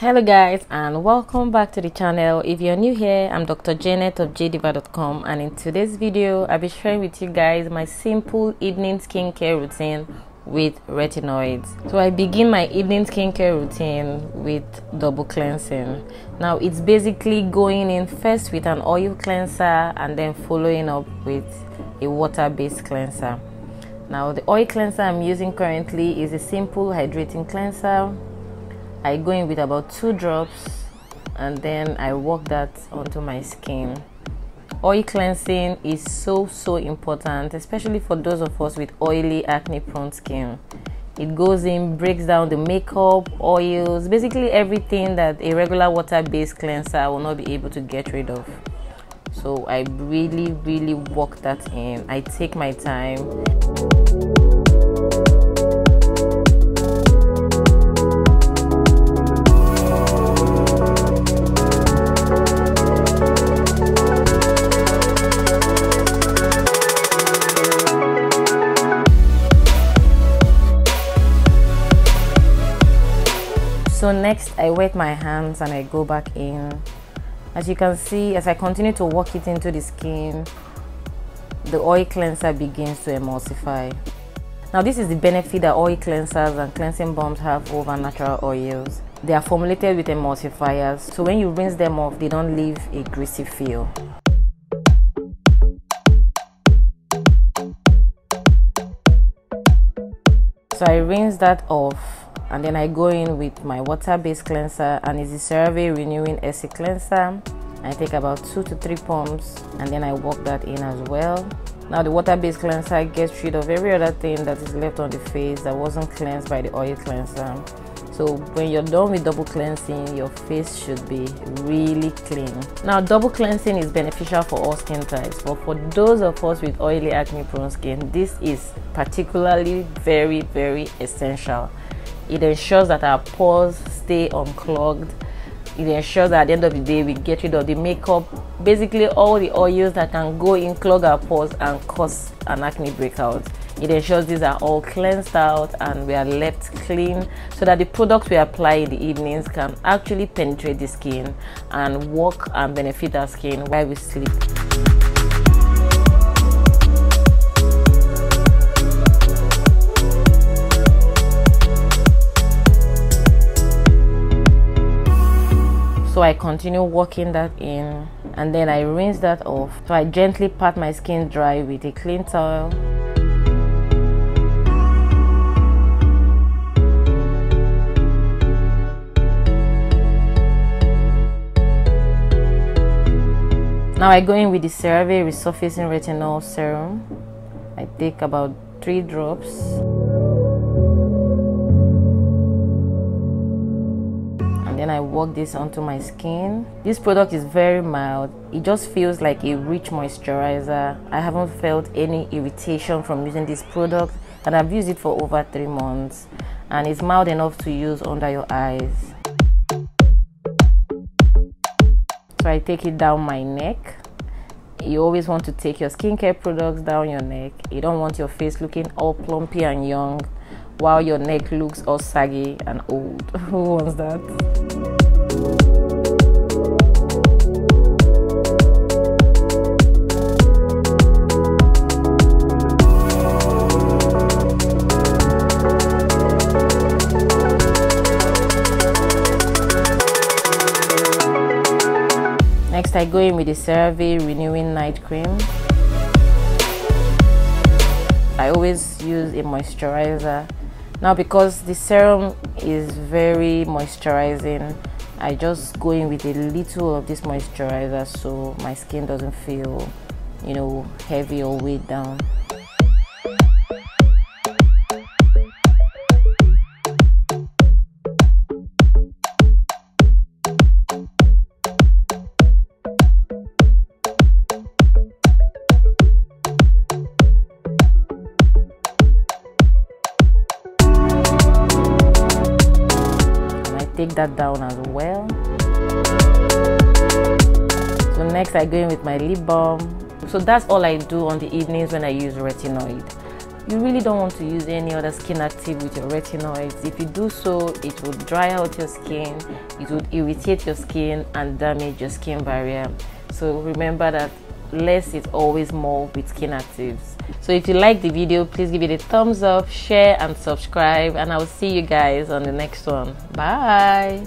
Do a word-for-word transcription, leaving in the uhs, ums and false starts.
Hello guys, and welcome back to the channel. If you're new here, I'm Dr Janet of jay diva dot com, and in today's video I'll be sharing with you guys my simple evening skincare routine with retinoids. So I begin my evening skincare routine with double cleansing. Now it's basically going in first with an oil cleanser and then following up with a water-based cleanser. Now the oil cleanser I'm using currently is a simple hydrating cleanser. I go in with about two drops and then I work that onto my skin. Oil cleansing is so so important, especially for those of us with oily, acne prone skin. It goes in, breaks down the makeup, oils, basically everything that a regular water-based cleanser will not be able to get rid of. So I really really work that in. I take my time. So next I wet my hands and I go back in. As you can see, as I continue to work it into the skin, the oil cleanser begins to emulsify. Now this is the benefit that oil cleansers and cleansing bombs have over natural oils. They are formulated with emulsifiers, so when you rinse them off, they don't leave a greasy feel. So I rinse that off. And then I go in with my water-based cleanser, and it's the CeraVe Renewing S A Cleanser. I take about two to three pumps, and then I work that in as well. Now the water-based cleanser gets rid of every other thing that is left on the face that wasn't cleansed by the oil cleanser. So when you're done with double cleansing, your face should be really clean. Now double cleansing is beneficial for all skin types, but for those of us with oily, acne-prone skin, this is particularly very, very essential. It ensures that our pores stay unclogged. It ensures that at the end of the day, we get rid of the makeup, basically all the oils that can go in, clog our pores and cause an acne breakout. It ensures these are all cleansed out and we are left clean, so that the products we apply in the evenings can actually penetrate the skin and work and benefit our skin while we sleep. So I continue working that in, and then I rinse that off. So I gently pat my skin dry with a clean towel. Now I go in with the CeraVe Resurfacing Retinol Serum. I take about three drops. Then I work this onto my skin. This product is very mild. It just feels like a rich moisturizer. I haven't felt any irritation from using this product, and I've used it for over three months. And it's mild enough to use under your eyes. So I take it down my neck. You always want to take your skincare products down your neck. You don't want your face looking all plumpy and young, while your neck looks all saggy and old. Who wants that? Next, I go in with the CeraVe Renewing Night Cream. I always use a moisturizer. Now because the serum is very moisturizing, I just go in with a little of this moisturizer so my skin doesn't feel, you know, heavy or weighed down. Take that down as well. So next I go in with my lip balm. So that's all I do on the evenings when I use retinoid. You really don't want to use any other skin active with your retinoids. If you do so, it will dry out your skin, it would irritate your skin and damage your skin barrier. So remember that less is always more with skin actives. So if you like the video, please give it a thumbs up, share and subscribe, and I will see you guys on the next one. Bye.